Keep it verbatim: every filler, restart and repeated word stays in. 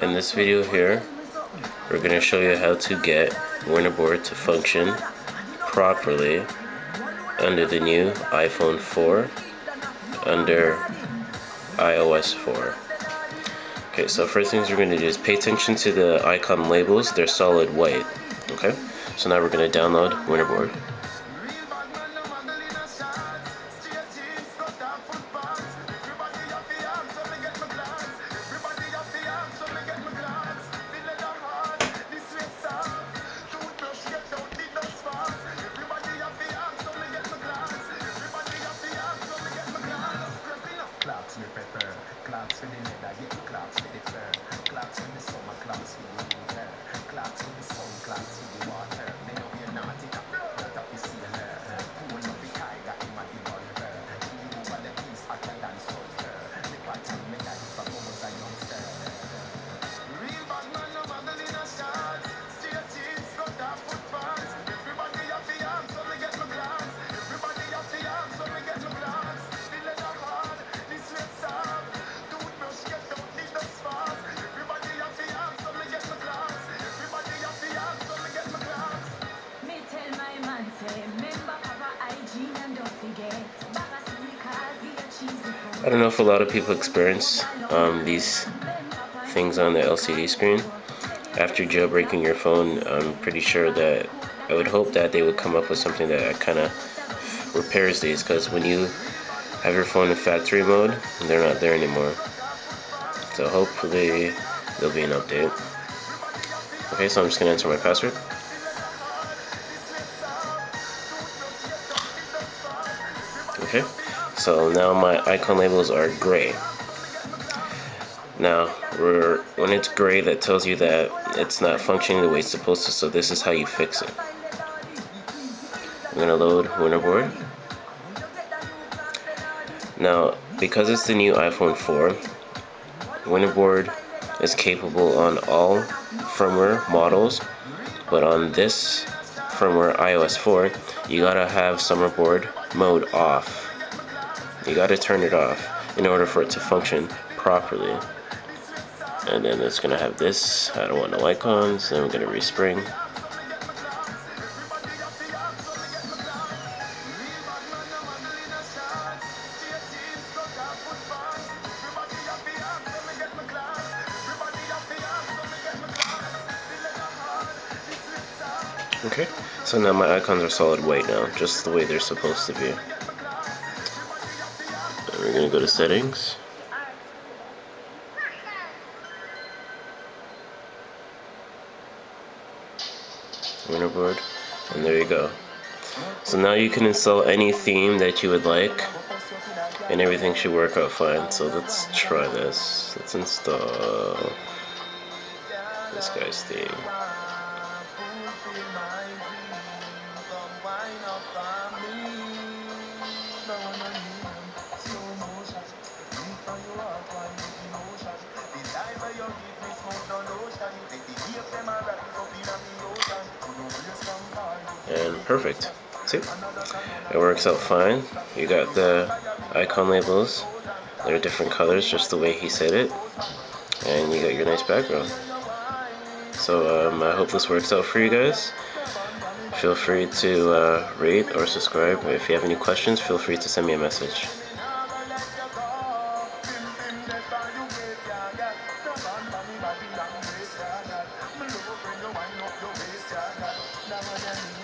In this video here, we're going to show you how to get Winterboard to function properly under the new iPhone four under iOS four. Okay, so first things we're going to do is pay attention to the icon labels. They're solid white. Okay, so now we're going to download Winterboard. I don't know if a lot of people experience um, these things on the L C D screen. After jailbreaking your phone, I'm pretty sure that, I would hope that they would come up with something that kind of repairs these, because when you have your phone in factory mode, they're not there anymore. So hopefully there'll be an update. Okay, so I'm just going to enter my password. Okay. So now my icon labels are gray. Now, we're, when it's gray, that tells you that it's not functioning the way it's supposed to, so this is how you fix it. I'm going to load Winterboard. Now, because it's the new iPhone four, Winterboard is capable on all firmware models, but on this firmware, iOS four, you gotta have Summerboard mode off. You gotta turn it off in order for it to function properly. And then it's gonna have this. I don't want no icons. Then we're gonna respring. Okay, so now my icons are solid white now, just the way they're supposed to be. We're going to go to settings. Winterboard. And there you go. So now you can install any theme that you would like, and everything should work out fine. So let's try this. Let's install this guy's theme. And perfect. See? It works out fine. You got the icon labels. They're different colors, just the way he said it. And you got your nice background. So um, I hope this works out for you guys. Feel free to uh, rate or subscribe. If you have any questions, feel free to send me a message. I'm